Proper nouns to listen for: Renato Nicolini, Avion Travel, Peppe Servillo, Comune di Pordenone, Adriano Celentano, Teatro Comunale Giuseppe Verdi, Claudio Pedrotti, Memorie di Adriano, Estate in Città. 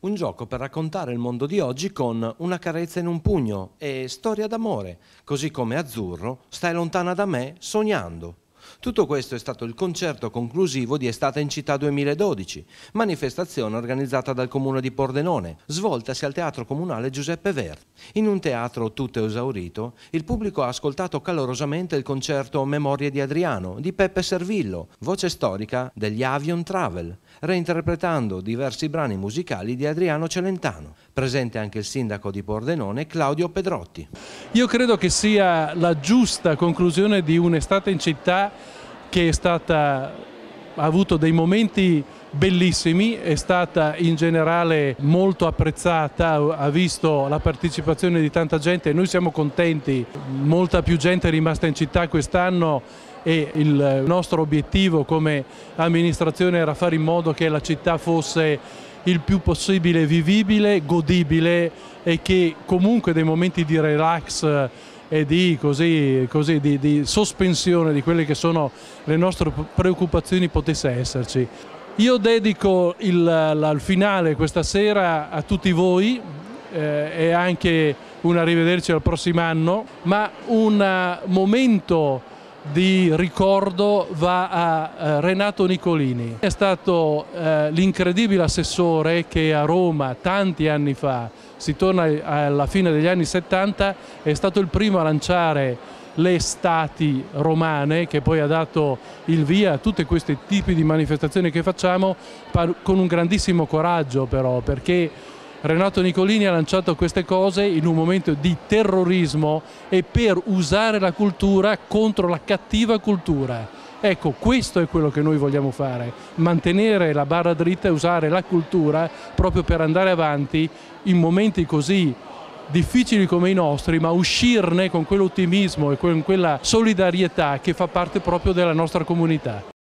Un gioco per raccontare il mondo di oggi con Una carezza in un pugno e Storia d'amore, così come Azzurro, Stai lontana da me, Sognando. Tutto questo è stato il concerto conclusivo di Estate in Città 2012, manifestazione organizzata dal Comune di Pordenone, svoltasi al Teatro Comunale Giuseppe Verdi. In un teatro tutto esaurito, il pubblico ha ascoltato calorosamente il concerto Memorie di Adriano di Peppe Servillo, voce storica degli Avion Travel, reinterpretando diversi brani musicali di Adriano Celentano. Presente anche il sindaco di Pordenone, Claudio Pedrotti. Io credo che sia la giusta conclusione di un'estate in città che ha avuto dei momenti bellissimi, è stata in generale molto apprezzata, ha visto la partecipazione di tanta gente e noi siamo contenti, molta più gente è rimasta in città quest'anno e il nostro obiettivo come amministrazione era fare in modo che la città fosse il più possibile vivibile, godibile e che comunque dei momenti di relax e di sospensione di quelle che sono le nostre preoccupazioni potesse esserci. Io dedico il finale questa sera a tutti voi e anche un arrivederci al prossimo anno, ma un momento di ricordo va a Renato Nicolini. È stato l'incredibile assessore che a Roma tanti anni fa, si torna alla fine degli anni 70, è stato il primo a lanciare le estati romane, che poi ha dato il via a tutti questi tipi di manifestazioni che facciamo, con un grandissimo coraggio però, perché Renato Nicolini ha lanciato queste cose in un momento di terrorismo e per usare la cultura contro la cattiva cultura. Ecco, questo è quello che noi vogliamo fare, mantenere la barra dritta e usare la cultura proprio per andare avanti in momenti così difficili come i nostri, ma uscirne con quell'ottimismo e con quella solidarietà che fa parte proprio della nostra comunità.